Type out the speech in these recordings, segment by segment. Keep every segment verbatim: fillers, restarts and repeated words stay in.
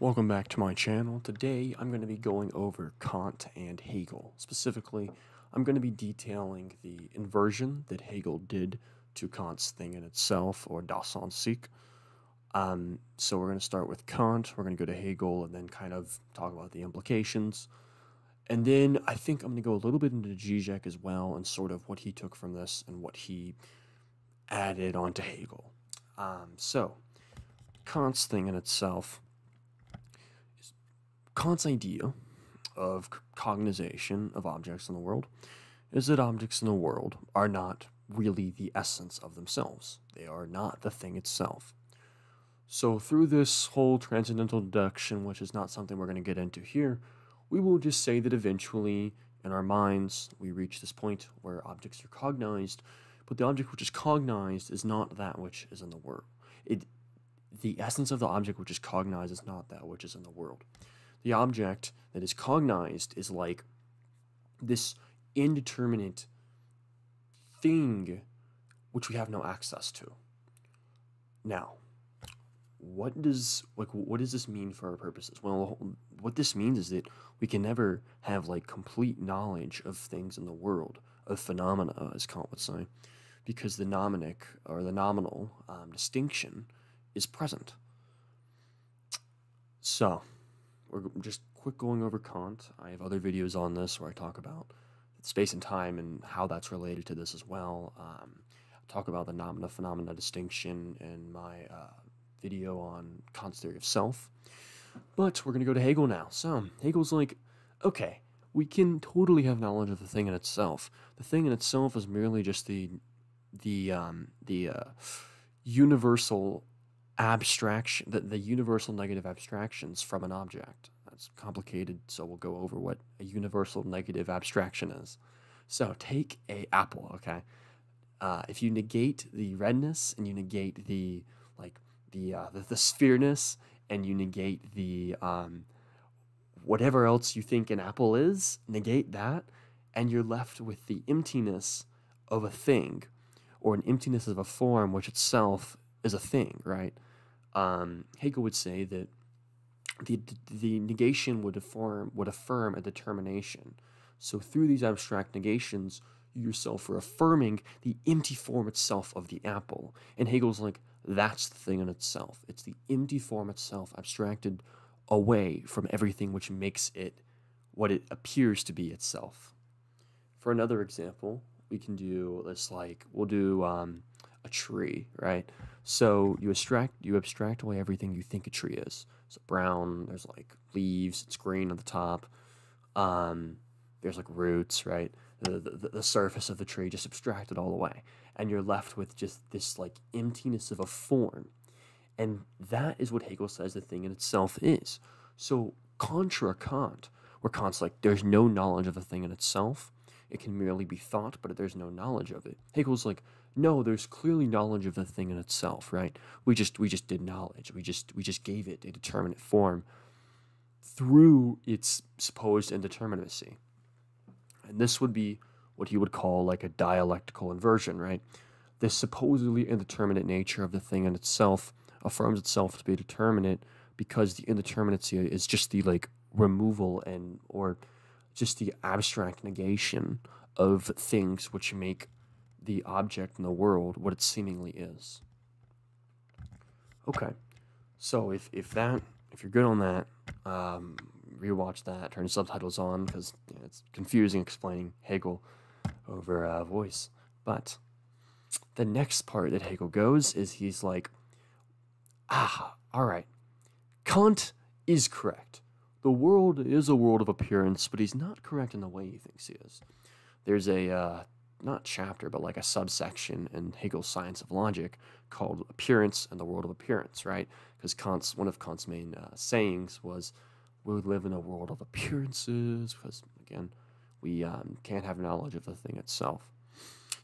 Welcome back to my channel. Today I'm going to be going over Kant and Hegel. Specifically, I'm going to be detailing the inversion that Hegel did to Kant's thing in itself, or Daseinssicht. Um, so we're going to start with Kant, we're going to go to Hegel, and then kind of talk about the implications. And then I think I'm going to go a little bit into Zizek as well, and sort of what he took from this and what he added onto Hegel. Um, so, Kant's thing in itself. Kant's idea of cognization of objects in the world is that objects in the world are not really the essence of themselves. They are not the thing itself. So through this whole transcendental deduction, which is not something we're going to get into here, we will just say that eventually in our minds we reach this point where objects are cognized, but the object which is cognized is not that which is in the world. It, the essence of the object which is cognized is not that which is in the world. The object that is cognized is like this indeterminate thing which we have no access to. Now, what does like what does this mean for our purposes? Well, what this means is that we can never have like complete knowledge of things in the world, of phenomena, as Kant would say, because the nominic or the nominal um, distinction is present. So, we're just quick going over Kant. I have other videos on this where I talk about space and time and how that's related to this as well. Um, I talk about the noumena-phenomena distinction in my uh, video on Kant's theory of self. But we're going to go to Hegel now. So Hegel's like, okay, we can totally have knowledge of the thing in itself. The thing in itself is merely just the the um, the uh, universal abstraction, the, the universal negative abstractions from an object. That's complicated, so we'll go over what a universal negative abstraction is. So take a apple, okay? Uh, if you negate the redness and you negate the like the uh, the, the sphereness and you negate the um, whatever else you think an apple is, negate that, and you're left with the emptiness of a thing, or an emptiness of a form which itself is a thing, right? Um, Hegel would say that the the negation would affirm would affirm a determination. So through these abstract negations, you yourself are affirming the empty form itself of the apple. And Hegel's like, that's the thing in itself. It's the empty form itself abstracted away from everything which makes it what it appears to be itself. For another example, we can do this like, we'll do um, a tree, right? So you abstract you abstract away everything you think a tree is. So brown, there's like leaves, it's green on the top. Um, there's like roots, right? The, the, the surface of the tree, just abstract it all away. And you're left with just this like emptiness of a form. And that is what Hegel says the thing in itself is. So contra Kant, where Kant's like, there's no knowledge of the thing in itself. It can merely be thought, but there's no knowledge of it. Hegel's like, no, there's clearly knowledge of the thing in itself, right? We just we just did knowledge. We just we just gave it a determinate form through its supposed indeterminacy. And this would be what he would call like a dialectical inversion, right? This supposedly indeterminate nature of the thing in itself affirms itself to be determinate because the indeterminacy is just the like removal and or just the abstract negation of things which make the object in the world what it seemingly is. Okay, so if if that if you're good on that, um, rewatch that. Turn the subtitles on because you know, it's confusing explaining Hegel over uh, voice. But the next part that Hegel goes is he's like, ah, all right, Kant is correct. The world is a world of appearance, but he's not correct in the way he thinks he is. There's a uh, not chapter, but like a subsection in Hegel's Science of Logic called Appearance and the World of Appearance, right? Because Kant's, one of Kant's main uh, sayings was, we live in a world of appearances, because, again, we um, can't have knowledge of the thing itself.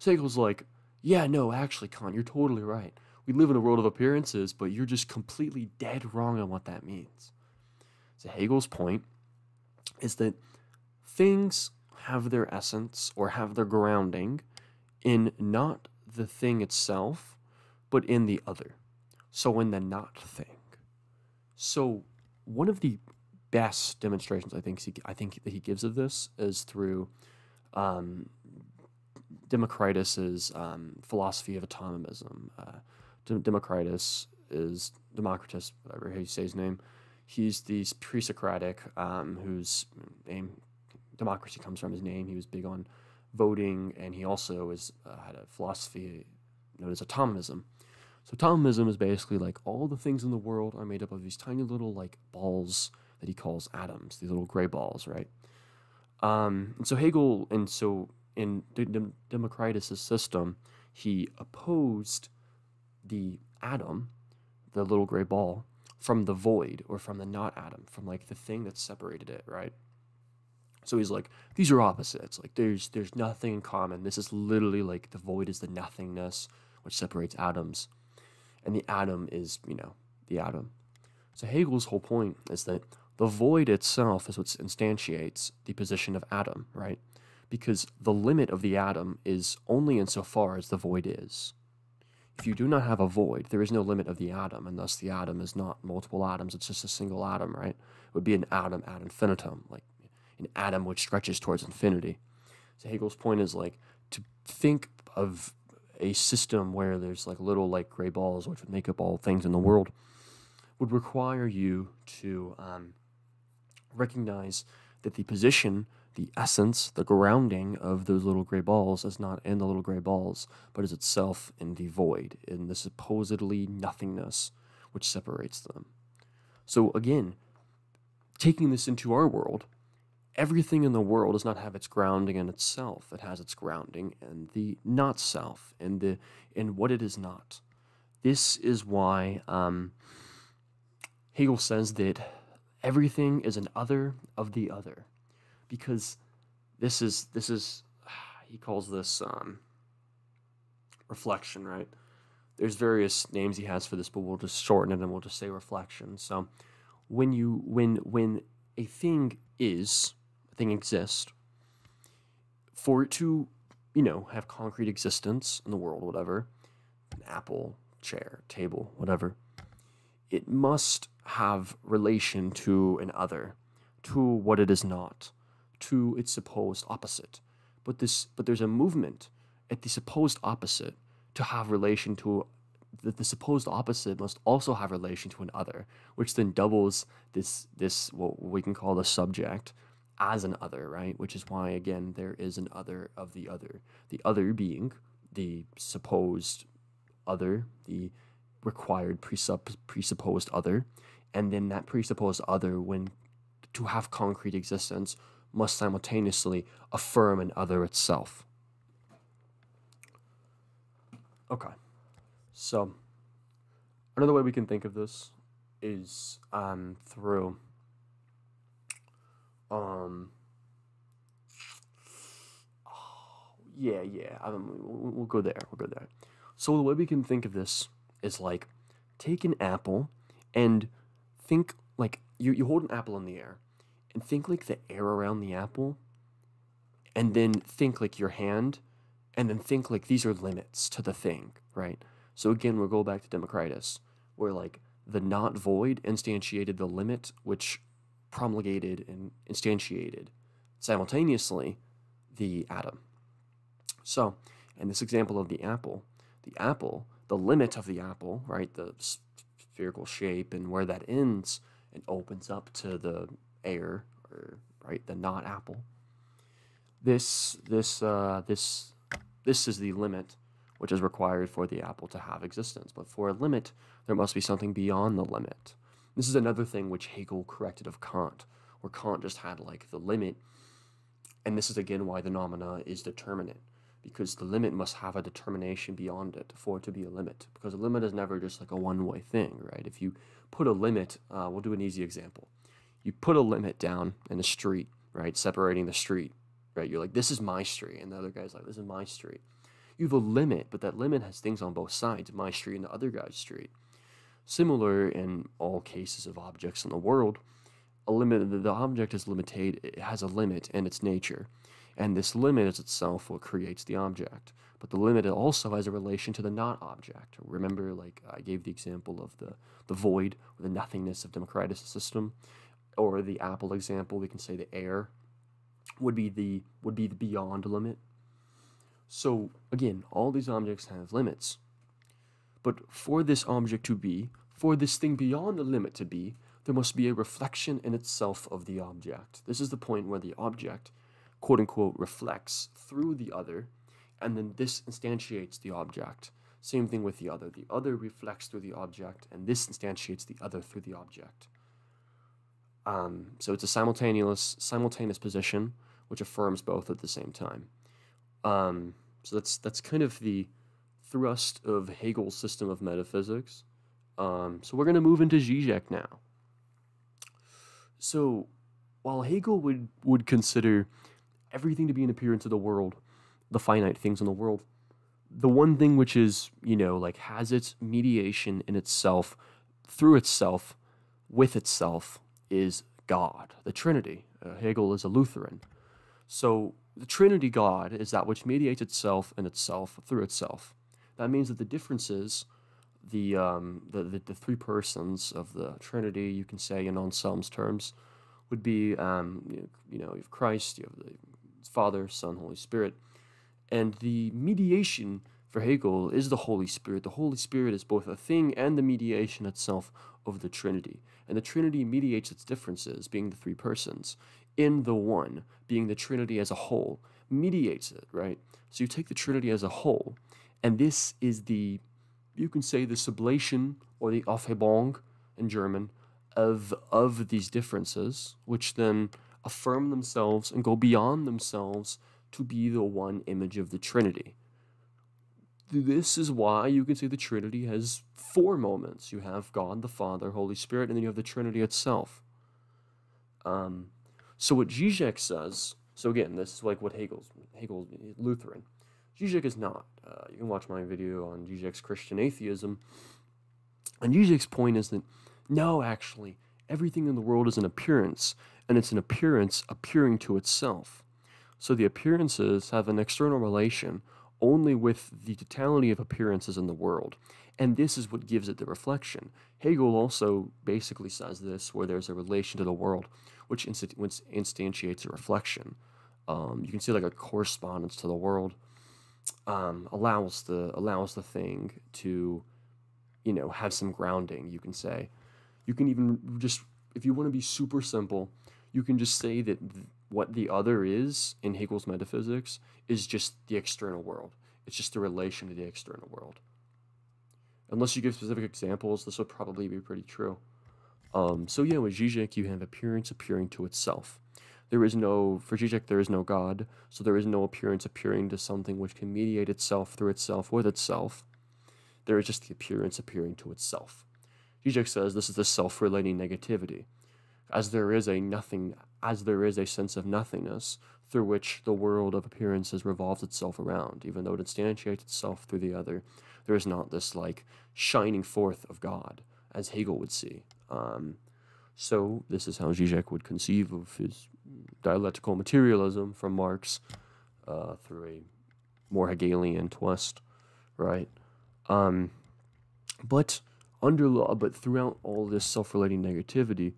So Hegel's like, yeah, no, actually, Kant, you're totally right. We live in a world of appearances, but you're just completely dead wrong on what that means. So Hegel's point is that things have their essence or have their grounding in not the thing itself, but in the other. So in the not thing. So one of the best demonstrations I think he, I think that he gives of this is through um, Democritus's um, philosophy of autonomism. Uh, Democritus is Democritus, whatever how you say his name. He's the pre-Socratic um, whose name democracy comes from his name. He was big on voting, and he also is, uh, had a philosophy known as autonomism. So autonomism is basically like all the things in the world are made up of these tiny little like balls that he calls atoms, these little gray balls, right? Um, and so Hegel, and so in Democritus' system, he opposed the atom, the little gray ball, from the void or from the not atom, from like the thing that separated it, right? So he's like, these are opposites. Like there's there's nothing in common. This is literally like the void is the nothingness which separates atoms. And the atom is, you know, the atom. So Hegel's whole point is that the void itself is what instantiates the position of atom, right? Because the limit of the atom is only insofar as the void is. If you do not have a void, there is no limit of the atom, and thus the atom is not multiple atoms. It's just a single atom, right? It would be an atom ad infinitum, like an atom which stretches towards infinity. So Hegel's point is like to think of a system where there's like little like gray balls which would make up all things in the world would require you to um, recognize that the position, the essence, the grounding of those little gray balls is not in the little gray balls, but is itself in the void, in the supposedly nothingness which separates them. So again, taking this into our world, everything in the world does not have its grounding in itself. It has its grounding in the not-self, in the in what it is not. This is why um, Hegel says that everything is an other of the other, because this is this is he calls this um, reflection, right? There's various names he has for this, but we'll just shorten it and we'll just say reflection. So when you when when a thing is thing exists, for it to, you know, have concrete existence in the world, whatever, an apple, chair, table, whatever, it must have relation to an other, to what it is not, to its supposed opposite. But this, but there's a movement at the supposed opposite to have relation to that. The supposed opposite must also have relation to an other, which then doubles this, this what we can call the subject as an other, right? Which is why, again, there is an other of the other. The other being the supposed other, the required presupp presupposed other, and then that presupposed other, when to have concrete existence, must simultaneously affirm an other itself. Okay. So another way we can think of this is um, through um oh, yeah yeah um, we'll go there we'll go there. So the way we can think of this is like take an apple and think like you you hold an apple in the air and think like the air around the apple, and then think like your hand, and then think like these are limits to the thing, right? So again, we'll go back to Democritus, where like the not void instantiated the limit, which promulgated and instantiated simultaneously the atom. So in this example of the apple, the apple, the limit of the apple, right, the spherical shape and where that ends and opens up to the air, or right, the not apple. This, this, uh, this, this is the limit which is required for the apple to have existence. But for a limit, there must be something beyond the limit. This is another thing which Hegel corrected of Kant, where Kant just had like the limit, and this is again why the noumena is determinate, because the limit must have a determination beyond it for it to be a limit, because a limit is never just like a one-way thing, right? If you put a limit, uh, we'll do an easy example. You put a limit down in a street, right, separating the street, right? You're like, this is my street, and the other guy's like, this is my street. You have a limit, but that limit has things on both sides, my street and the other guy's street. Similar in all cases of objects in the world, a limit, the object is limited, it has a limit in its nature. and this limit is itself what creates the object. But the limit also has a relation to the non-object. Remember, like I gave the example of the, the void, or the nothingness of Democritus' system, or the apple example. We can say the air would be the would be the beyond limit. So again, all these objects have limits. But for this object to be, for this thing beyond the limit to be, there must be a reflection in itself of the object. This is the point where the object, quote unquote, reflects through the other, and then this instantiates the object. Same thing with the other. The other reflects through the object, and this instantiates the other through the object. Um, so it's a simultaneous simultaneous position which affirms both at the same time. Um, so that's that's kind of the thrust of Hegel's system of metaphysics. Um, so we're going to move into Zizek now. So while Hegel would, would consider everything to be an appearance of the world, the finite things in the world, the one thing which is, you know, like has its mediation in itself, through itself, with itself, is God, the Trinity. Uh, Hegel is a Lutheran. So the Trinity God is that which mediates itself and itself through itself. That means that the differences, the, um, the, the, the three persons of the Trinity, you can say in Anselm's terms, would be, um, you know, you know, you have Christ, you have the Father, Son, Holy Spirit. And the mediation for Hegel is the Holy Spirit. The Holy Spirit is both a thing and the mediation itself of the Trinity. And the Trinity mediates its differences, being the three persons, in the one, being the Trinity as a whole, mediates it, right? So you take the Trinity as a whole, and this is the, you can say the sublation, or the Aufhebung in German, of, of these differences, which then affirm themselves and go beyond themselves to be the one image of the Trinity. This is why you can say the Trinity has four moments. You have God, the Father, Holy Spirit, and then you have the Trinity itself. Um, so what Zizek says, so again, this is like what Hegel's, Hegel's Lutheran. Zizek is not. Uh, you can watch my video on Zizek's Christian atheism. And Zizek's point is that, no, actually, everything in the world is an appearance, and it's an appearance appearing to itself. So the appearances have an external relation only with the totality of appearances in the world. And this is what gives it the reflection. Hegel also basically says this, where there's a relation to the world, which instit which instantiates a reflection. Um, you can see like a correspondence to the world um, allows the allows the thing to, you know, have some grounding, you can say. You can even just, if you want to be super simple, you can just say that th what the other is in Hegel's metaphysics is just the external world. It's just the relation to the external world. Unless you give specific examples, this will probably be pretty true. Um, so yeah, with Zizek, you have appearance appearing to itself. There is no, for Zizek, there is no God, so there is no appearance appearing to something which can mediate itself through itself with itself. There is just the appearance appearing to itself. Zizek says this is the self-relating negativity. As there is a nothing, as there is a sense of nothingness through which the world of appearances revolves itself around, even though it instantiates itself through the other, there is not this like shining forth of God, as Hegel would see. Um, so this is how Zizek would conceive of his dialectical materialism from Marx uh, through a more Hegelian twist, right? Um, but under law, but throughout all this self-relating negativity,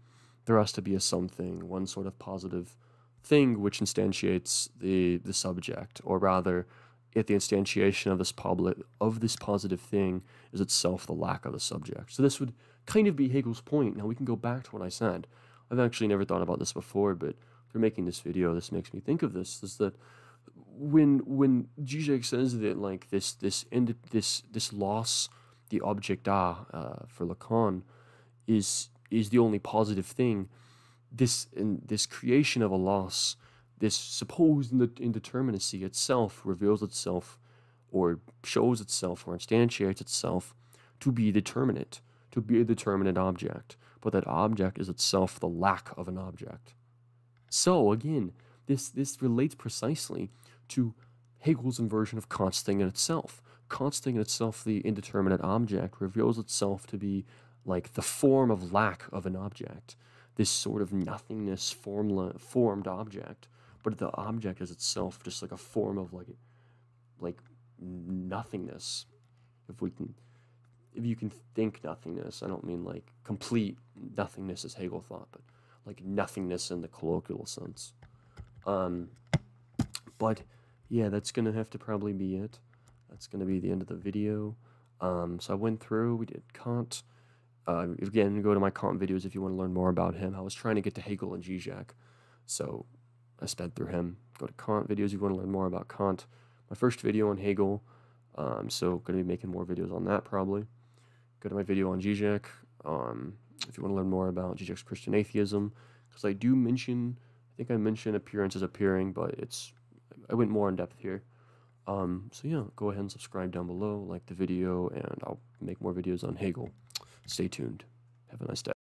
there has to be a something, one sort of positive thing which instantiates the, the subject, or rather, at the instantiation of this, public, of this positive thing is itself the lack of the subject. So this would kind of be Hegel's point. Now we can go back to what I said. I've actually never thought about this before, but through making this video, this makes me think of this, is that when when Zizek says that like this this end, this this loss, the object da uh, for Lacan is is the only positive thing, this in this creation of a loss, this supposed indeterminacy itself reveals itself or shows itself or instantiates itself to be determinate, to be a determinate object, but that object is itself the lack of an object. So again, this, this relates precisely to Hegel's inversion of Kant's thing in itself. Kant's thing in itself, the indeterminate object, reveals itself to be like the form of lack of an object, this sort of nothingness formla formed object, but the object is itself just like a form of like like nothingness. If we can, if you can think nothingness, I don't mean like complete nothingness as Hegel thought, but like nothingness in the colloquial sense. Um, but yeah, that's gonna have to probably be it. That's gonna be the end of the video. Um, so I went through, we did Kant. Uh, again, go to my Kant videos if you want to learn more about him. I was trying to get to Hegel and Zizek, so I sped through him. Go to Kant videos if you want to learn more about Kant. My first video on Hegel, um, so going to be making more videos on that probably. Go to my video on Zizek, um, if you want to learn more about Zizek's Christian atheism, because I do mention, I think I mentioned appearance as appearing, but it's, I went more in depth here. Um, so yeah, go ahead and subscribe down below, like the video, and I'll make more videos on Hegel. Stay tuned. Have a nice day.